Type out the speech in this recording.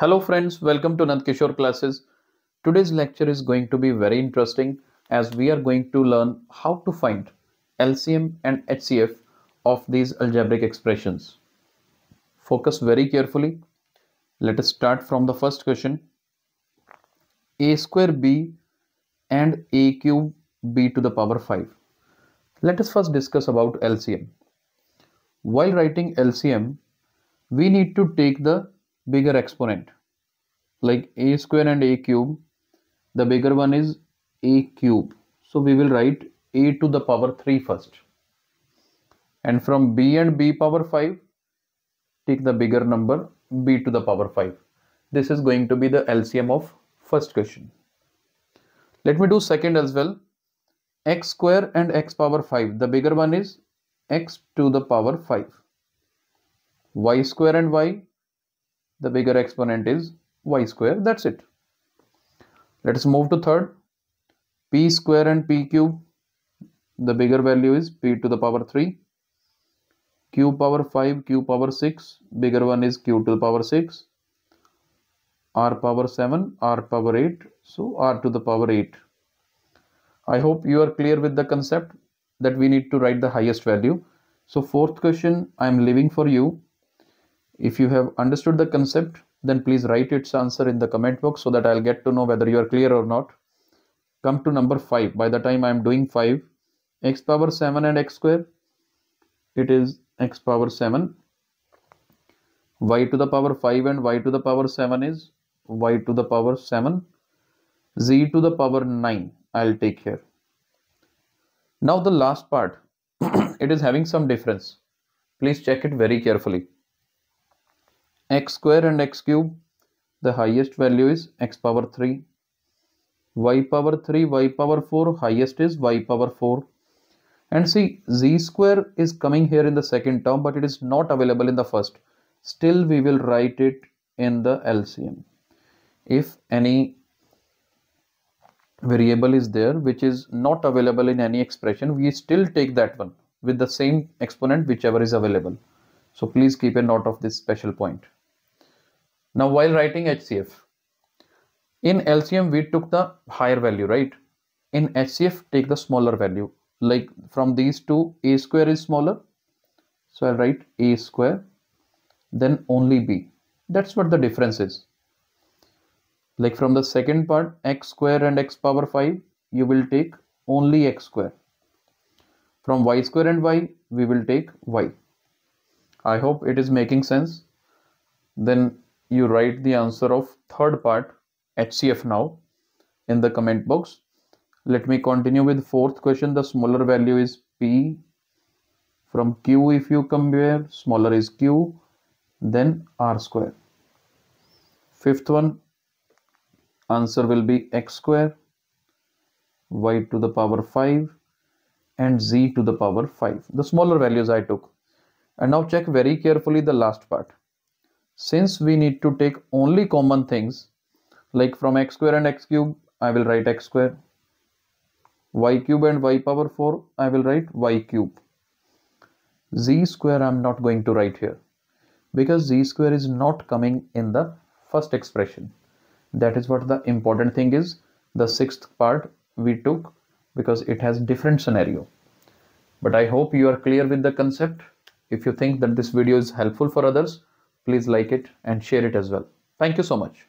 Hello friends, welcome to Nand Kishore Classes. Today's lecture is going to be very interesting as we are going to learn how to find LCM and HCF of these algebraic expressions. Focus very carefully. Let us start from the first question. A square b and a cube b to the power 5. Let us first discuss about LCM. While writing LCM, we need to take the bigger exponent, like a square and a cube. The bigger one is a cube, so we will write a to the power 3 first, and from b and b power 5 take the bigger number b to the power 5. This is going to be the LCM of first question. Let me do second as well. X square and x power 5, the bigger one is x to the power 5. Y square and y, the bigger exponent is y square. That's it. Let us move to third. P square and p cube. The bigger value is p to the power 3. Q power 5, q power 6. Bigger one is q to the power 6. R power 7, r power 8. So r to the power 8. I hope you are clear with the concept that we need to write the highest value. So fourth question I am leaving for you. If you have understood the concept, then please write its answer in the comment box so that I'll get to know whether you are clear or not. Come to number 5. By the time I am doing 5, x power 7 and x square, it is x power 7. Y to the power 5 and y to the power 7 is y to the power 7. Z to the power 9 I'll take here. Now the last part, it is having some difference. Please check it very carefully. X square and x cube, the highest value is x power 3. Y power 3, y power 4, highest is y power 4. And see, z square is coming here in the second term, but it is not available in the first. Still, we will write it in the LCM. If any variable is there which is not available in any expression, we still take that one with the same exponent whichever is available. So please keep a note of this special point. Now, while writing HCF, in LCM we took the higher value, right? In HCF, take the smaller value. Like from these two, a square is smaller, so I'll write a square, then only b. That's what the difference is. Like from the second part, x square and x power 5, you will take only x square. From y square and y, we will take y. I hope it is making sense. Then you write the answer of third part, HCF, now in the comment box. Let me continue with fourth question. The smaller value is P. From Q, if you compare, smaller is Q, then R square. Fifth one, answer will be X square, Y to the power 5 and Z to the power 5. The smaller values I took. And now check very carefully the last part. Since we need to take only common things, like from x square and x cube, I will write x square. Y cube and y power 4, I will write y cube. Z square I am not going to write here, because z square is not coming in the first expression. That is what the important thing is. The sixth part we took because it has different scenario. But I hope you are clear with the concept. If you think that this video is helpful for others, please like it and share it as well. Thank you so much.